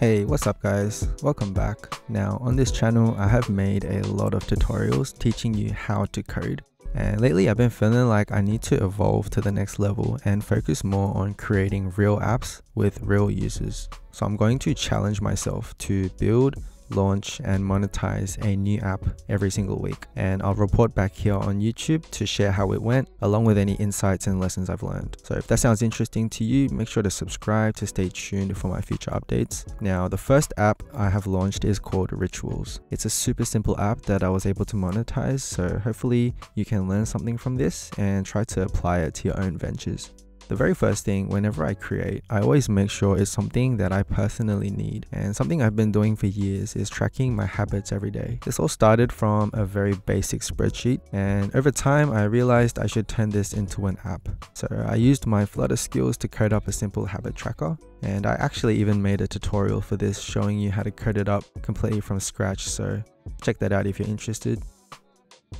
Hey, what's up guys, welcome back. Now on this channel I have made a lot of tutorials teaching you how to code, and lately I've been feeling like I need to evolve to the next level and focus more on creating real apps with real users. So I'm going to challenge myself to build, launch and monetize a new app every single week, and I'll report back here on YouTube to share how it went along with any insights and lessons I've learned. So if that sounds interesting to you, make sure to subscribe to stay tuned for my future updates. Now the first app I have launched is called Rituals. It's a super simple app that I was able to monetize, so hopefully you can learn something from this and try to apply it to your own ventures. The very first thing whenever I create, I always make sure it's something that I personally need, and something I've been doing for years is tracking my habits every day. This all started from a very basic spreadsheet, and over time I realized I should turn this into an app. So I used my Flutter skills to code up a simple habit tracker, and I actually even made a tutorial for this showing you how to code it up completely from scratch, so check that out if you're interested.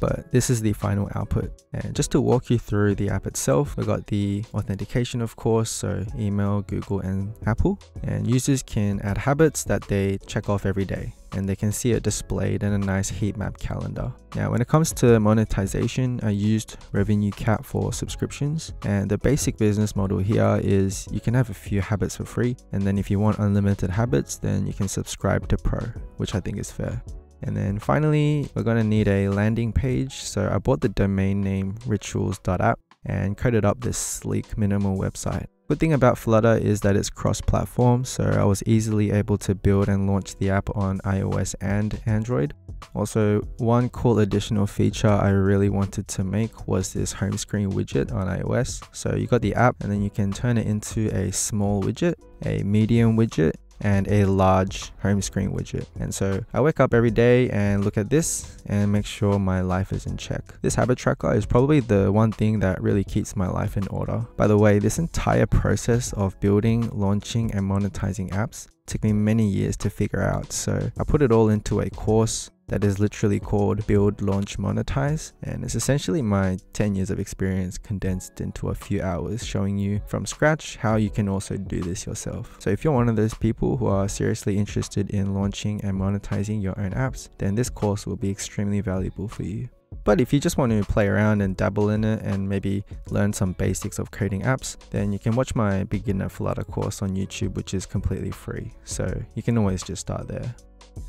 But this is the final output, and just to walk you through the app itself, we got the authentication of course, so email, Google and Apple, and users can add habits that they check off every day, and they can see it displayed in a nice heat map calendar. Now when it comes to monetization, I used RevenueCat for subscriptions, and the basic business model here is you can have a few habits for free, and then if you want unlimited habits then you can subscribe to Pro, which I think is fair. And then finally, we're going to need a landing page, so I bought the domain name rituals.app and coded up this sleek minimal website. Good thing about Flutter is that it's cross-platform, so I was easily able to build and launch the app on iOS and Android. Also, one cool additional feature I really wanted to make was this home screen widget on iOS. So you got the app and then you can turn it into a small widget, a medium widget, and a large home screen widget. And so I wake up every day and look at this and make sure my life is in check. This habit tracker is probably the one thing that really keeps my life in order. By the way, this entire process of building, launching and monetizing apps took me many years to figure out, so I put it all into a course that is literally called Build, Launch, Monetize, and it's essentially my 10 years of experience condensed into a few hours, showing you from scratch how you can also do this yourself. So if you're one of those people who are seriously interested in launching and monetizing your own apps, then this course will be extremely valuable for you. But if you just want to play around and dabble in it and maybe learn some basics of coding apps, then you can watch my beginner Flutter course on YouTube, which is completely free, so you can always just start there.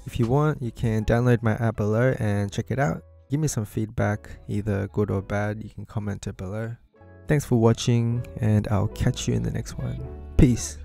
If you want, you can download my app below and check it out. Give me some feedback, either good or bad, you can comment it below. Thanks for watching, and I'll catch you in the next one. Peace!